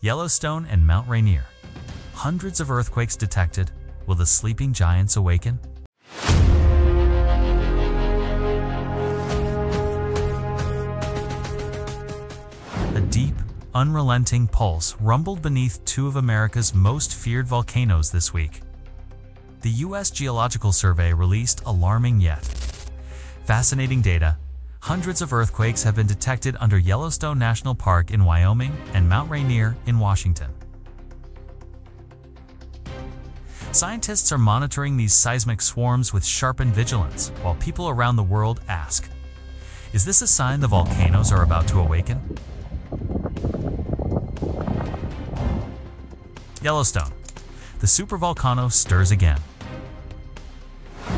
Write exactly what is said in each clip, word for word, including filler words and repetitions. Yellowstone and Mount Rainier. Hundreds of earthquakes detected. Will the sleeping giants awaken? A deep, unrelenting pulse rumbled beneath two of America's most feared volcanoes this week. The U S Geological Survey released alarming yet fascinating data. Hundreds of earthquakes have been detected under Yellowstone National Park in Wyoming and Mount Rainier in Washington. Scientists are monitoring these seismic swarms with sharpened vigilance, while people around the world ask, is this a sign the volcanoes are about to awaken? Yellowstone. The supervolcano stirs again.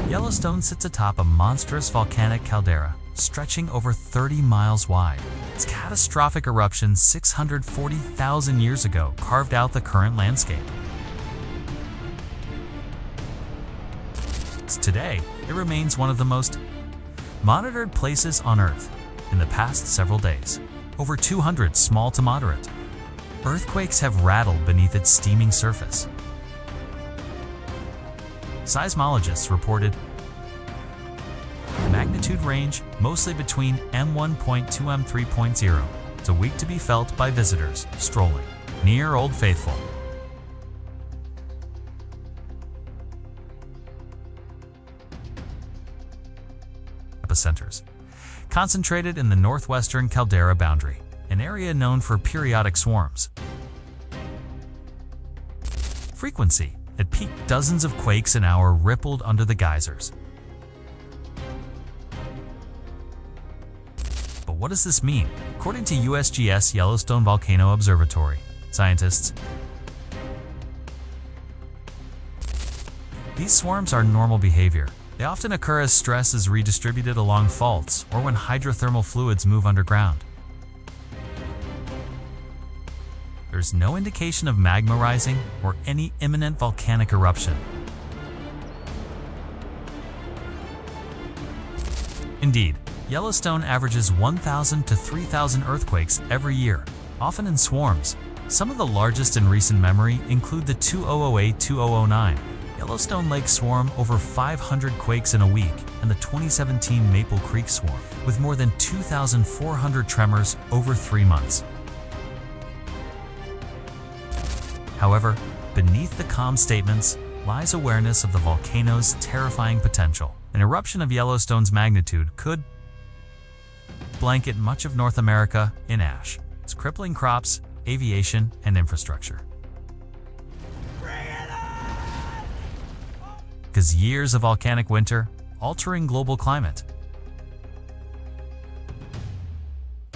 Yellowstone sits atop a monstrous volcanic caldera, stretching over thirty miles wide. Its catastrophic eruption six hundred forty thousand years ago carved out the current landscape. Today, it remains one of the most monitored places on Earth. In the past several days, over two hundred small to moderate earthquakes have rattled beneath its steaming surface. Seismologists reported magnitude range mostly between M one point two to M three point zero. It's a week to be felt by visitors strolling near Old Faithful. Epicenters. Concentrated in the northwestern caldera boundary, an area known for periodic swarms. Frequency. At peak, dozens of quakes an hour rippled under the geysers. What does this mean? According to U S G S Yellowstone Volcano Observatory, scientists, these swarms are normal behavior. They often occur as stress is redistributed along faults or when hydrothermal fluids move underground. There's no indication of magma rising or any imminent volcanic eruption. Indeed, Yellowstone averages one thousand to three thousand earthquakes every year, often in swarms. Some of the largest in recent memory include the two thousand eight to two thousand nine Yellowstone Lake Swarm, over five hundred quakes in a week, and the twenty seventeen Maple Creek Swarm, with more than two thousand four hundred tremors over three months. However, beneath the calm statements lies awareness of the volcano's terrifying potential. An eruption of Yellowstone's magnitude could blanket much of North America in ash, its crippling crops, aviation, and infrastructure. Because years of volcanic winter altering global climate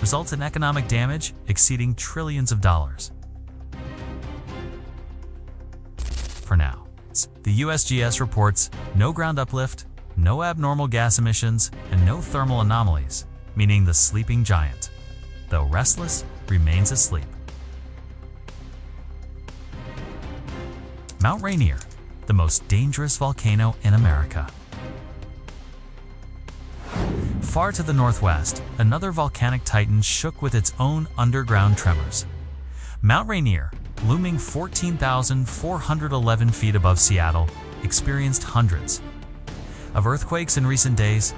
results in economic damage exceeding trillions of dollars. For now, the U S G S reports no ground uplift, no abnormal gas emissions, and no thermal anomalies, meaning the sleeping giant, though restless, remains asleep. Mount Rainier, the most dangerous volcano in America. Far to the northwest, another volcanic titan shook with its own underground tremors. Mount Rainier, looming fourteen thousand four hundred eleven feet above Seattle, experienced hundreds of earthquakes in recent days.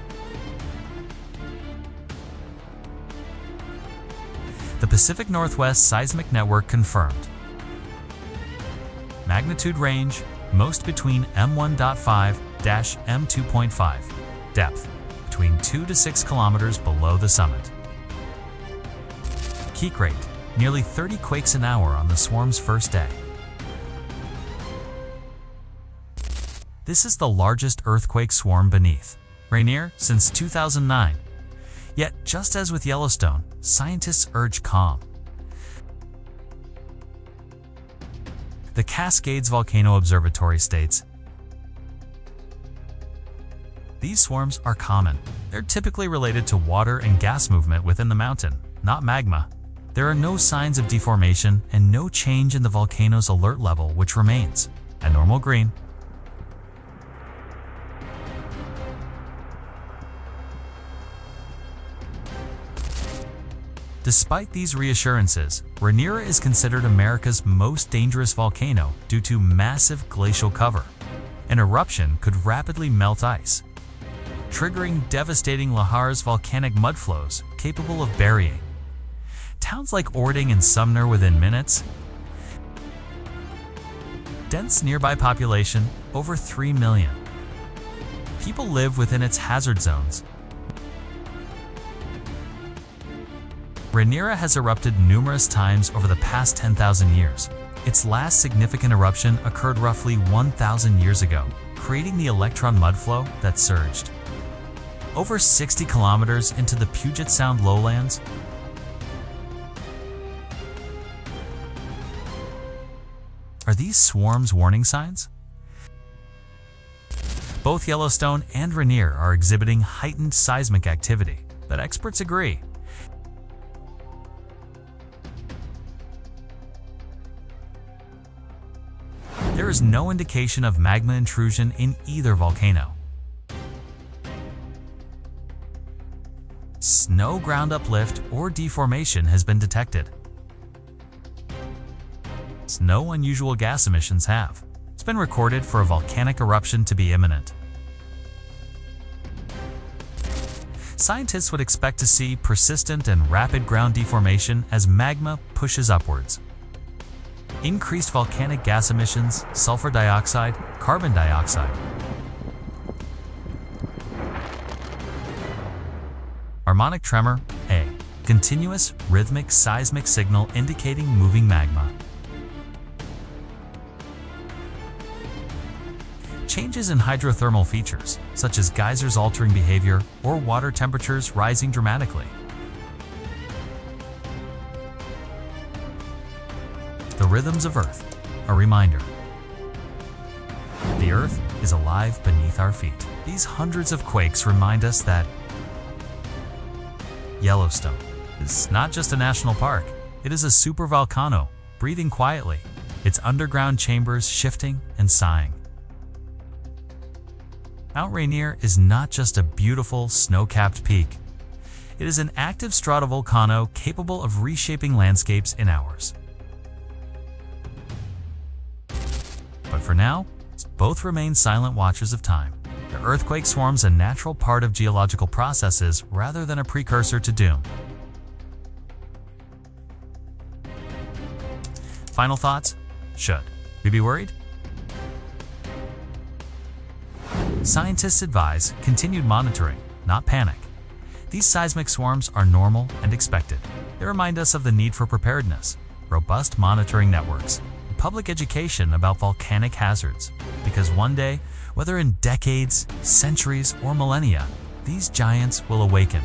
The Pacific Northwest Seismic Network confirmed magnitude range most between M one point five to M two point five, depth between two to six kilometers below the summit. Peak rate, nearly thirty quakes an hour on the swarm's first day. This is the largest earthquake swarm beneath Rainier since two thousand nine. Yet, just as with Yellowstone, scientists urge calm. The Cascades Volcano Observatory states, these swarms are common. They're typically related to water and gas movement within the mountain, not magma. There are no signs of deformation and no change in the volcano's alert level, which remains a normal green. Despite these reassurances, Rainier is considered America's most dangerous volcano due to massive glacial cover. An eruption could rapidly melt ice, triggering devastating Lahar's volcanic mudflows capable of burying towns like Ording and Sumner within minutes. Dense nearby population, over three million. People live within its hazard zones. Rainier has erupted numerous times over the past ten thousand years. Its last significant eruption occurred roughly one thousand years ago, creating the electron mudflow that surged over sixty kilometers into the Puget Sound lowlands. Are these swarms warning signs? Both Yellowstone and Rainier are exhibiting heightened seismic activity, but experts agree there is no indication of magma intrusion in either volcano. No ground uplift or deformation has been detected. No unusual gas emissions have. It's been recorded for a volcanic eruption to be imminent. Scientists would expect to see persistent and rapid ground deformation as magma pushes upwards. Increased volcanic gas emissions, sulfur dioxide, carbon dioxide harmonic tremor, a continuous rhythmic seismic signal indicating moving magma. Changes in hydrothermal features, such as geysers altering behavior or water temperatures rising dramatically. The rhythms of Earth, a reminder. The Earth is alive beneath our feet. These hundreds of quakes remind us that Yellowstone is not just a national park, it is a supervolcano, breathing quietly, its underground chambers shifting and sighing. Mount Rainier is not just a beautiful snow-capped peak. It is an active stratovolcano capable of reshaping landscapes in hours. But for now, both remain silent watchers of time. The earthquake swarm's a natural part of geological processes rather than a precursor to doom. Final thoughts? Should we be worried? Scientists advise continued monitoring, not panic. These seismic swarms are normal and expected. They remind us of the need for preparedness, robust monitoring networks, and public education about volcanic hazards. Because one day, whether in decades, centuries, or millennia, these giants will awaken.